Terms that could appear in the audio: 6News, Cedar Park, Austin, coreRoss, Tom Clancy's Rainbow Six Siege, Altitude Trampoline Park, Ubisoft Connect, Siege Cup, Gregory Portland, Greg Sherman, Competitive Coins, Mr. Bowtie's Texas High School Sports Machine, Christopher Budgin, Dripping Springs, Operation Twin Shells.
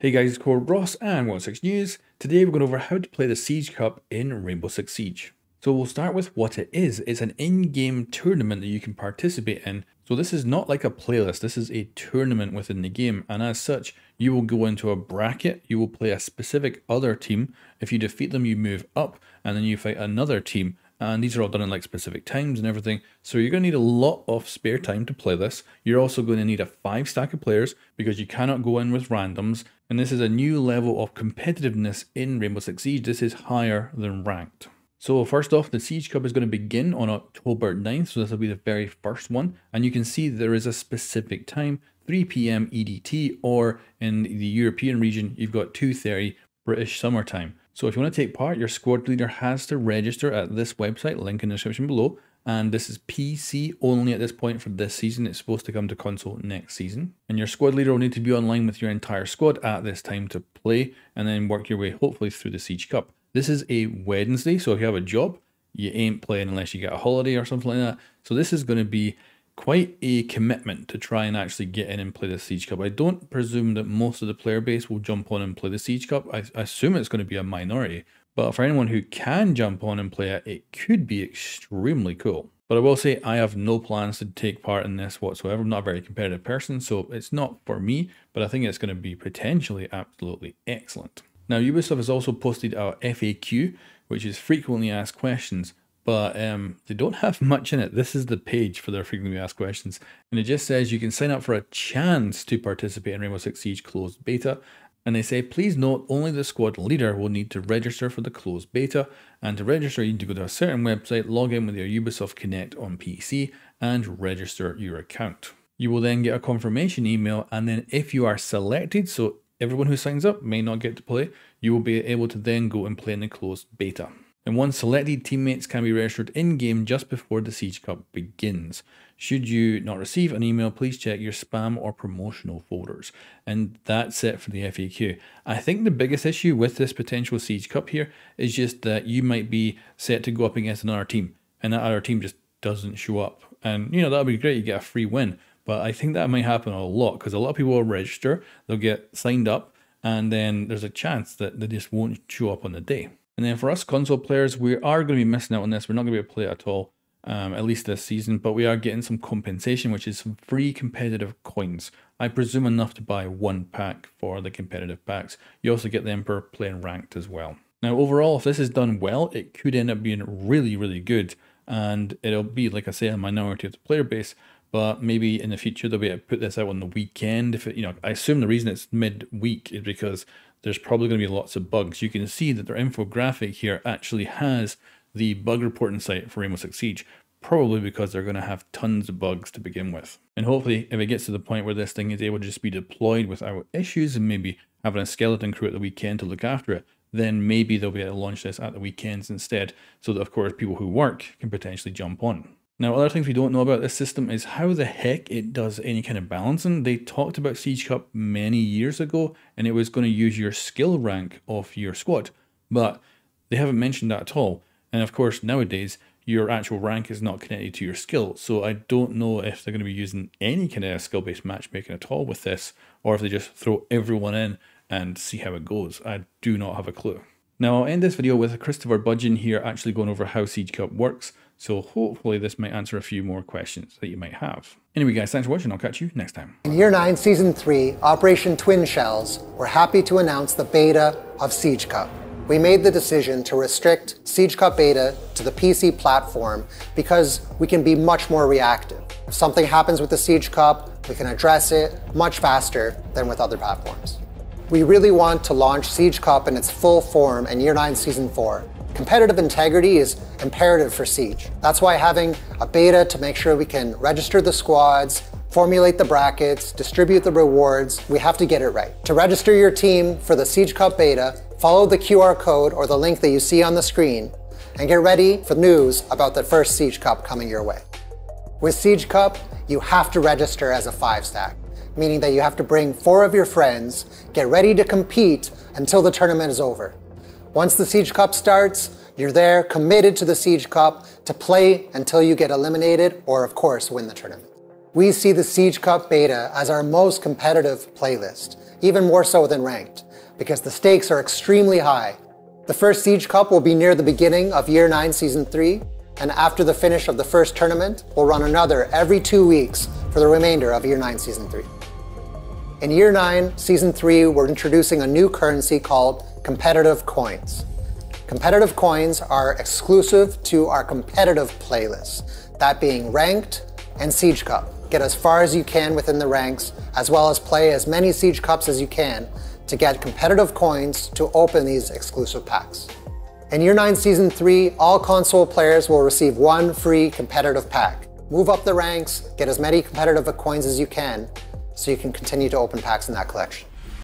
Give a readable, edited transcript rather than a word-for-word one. Hey guys, it's coreRoss and 6News. Today we're going over how to play the Siege Cup in Rainbow Six Siege. So we'll start with what it is. It's an in-game tournament that you can participate in. So this is not like a playlist, this is a tournament within the game, and as such you will go into a bracket, you will play a specific other team. If you defeat them you move up and then you fight another team. And these are all done in like specific times and everything. So you're going to need a lot of spare time to play this. You're also going to need a 5 stack of players because you cannot go in with randoms. And this is a new level of competitiveness in Rainbow Six Siege. This is higher than ranked. So first off, the Siege Cup is going to begin on October 9th. So this will be the very first one. And you can see there is a specific time, 3 PM EDT, or in the European region, you've got 2:30 British summertime. So if you want to take part, your squad leader has to register at this website, link in the description below. And this is PC only at this point for this season. It's supposed to come to console next season. And your squad leader will need to be online with your entire squad at this time to play and then work your way hopefully through the Siege Cup. This is a Wednesday, so if you have a job, you ain't playing unless you get a holiday or something like that. So this is going to be quite a commitment to try and actually get in and play the Siege Cup. I don't presume that most of the player base will jump on and play the Siege Cup. I assume it's going to be a minority, but for anyone who can jump on and play it, it could be extremely cool. But I will say I have no plans to take part in this whatsoever. I'm not a very competitive person, so it's not for me, but I think it's going to be potentially absolutely excellent. Now, Ubisoft has also posted our FAQ, which is frequently asked questions. But they don't have much in it. This is the page for their frequently asked questions. And it just says you can sign up for a chance to participate in Rainbow Six Siege closed beta. And they say, please note, only the squad leader will need to register for the closed beta. And to register, you need to go to a certain website, log in with your Ubisoft Connect on PC, and register your account. You will then get a confirmation email. And then if you are selected, so everyone who signs up may not get to play, you will be able to then go and play in the closed beta. And once selected, teammates can be registered in-game just before the Siege Cup begins. Should you not receive an email, please check your spam or promotional folders. And that's it for the FAQ. I think the biggest issue with this potential Siege Cup here is just that you might be set to go up against another team and that other team just doesn't show up. And you know, that'd be great, you get a free win. But I think that might happen a lot because a lot of people will register, they'll get signed up, and then there's a chance that they just won't show up on the day. And then for us console players, we are going to be missing out on this. We're not going to be able to play it at all, at least this season. But we are getting some compensation, which is some free competitive coins. I presume enough to buy one pack for the competitive packs. You also get the Emperor playing ranked as well. Now, overall, if this is done well, it could end up being really, really good. And it'll be, like I say, a minority of the player base. But maybe in the future, they'll be able to put this out on the weekend. If it, you know, I assume the reason it's midweek is because there's probably going to be lots of bugs. You can see that their infographic here actually has the bug reporting site for Rainbow Six Siege, probably because they're going to have tons of bugs to begin with. And hopefully, if it gets to the point where this thing is able to just be deployed without issues and maybe having a skeleton crew at the weekend to look after it, then maybe they'll be able to launch this at the weekends instead, so that, of course, people who work can potentially jump on. Now, other things we don't know about this system is how the heck it does any kind of balancing. They talked about Siege Cup many years ago, and it was going to use your skill rank of your squad, but they haven't mentioned that at all. And of course, nowadays, your actual rank is not connected to your skill. So I don't know if they're going to be using any kind of skill-based matchmaking at all with this, or if they just throw everyone in and see how it goes. I do not have a clue. Now, I'll end this video with Christopher Budgin here actually going over how Siege Cup works. So hopefully this might answer a few more questions that you might have. Anyway guys, thanks for watching. I'll catch you next time. In Year 9, Season 3, Operation Twin Shells, we're happy to announce the beta of Siege Cup. We made the decision to restrict Siege Cup beta to the PC platform because we can be much more reactive. If something happens with the Siege Cup, we can address it much faster than with other platforms. We really want to launch Siege Cup in its full form in Year 9, Season 4. Competitive integrity is imperative for Siege. That's why having a beta to make sure we can register the squads, formulate the brackets, distribute the rewards, we have to get it right. To register your team for the Siege Cup beta, follow the QR code or the link that you see on the screen, and get ready for news about the first Siege Cup coming your way. With Siege Cup, you have to register as a 5-stack, meaning that you have to bring 4 of your friends, get ready to compete until the tournament is over. Once the Siege Cup starts, you're there, committed to the Siege Cup, to play until you get eliminated or, of course, win the tournament. We see the Siege Cup beta as our most competitive playlist, even more so than ranked, because the stakes are extremely high. The first Siege Cup will be near the beginning of Year 9 Season 3, and after the finish of the first tournament, we'll run another every 2 weeks for the remainder of Year 9 Season 3. In Year 9 Season 3, we're introducing a new currency called Competitive Coins. Competitive Coins are exclusive to our competitive playlists, that being Ranked and Siege Cup. Get as far as you can within the ranks, as well as play as many Siege Cups as you can to get competitive coins to open these exclusive packs. In Year 9 Season 3, all console players will receive one free competitive pack. Move up the ranks, get as many competitive coins as you can, so you can continue to open packs in that collection.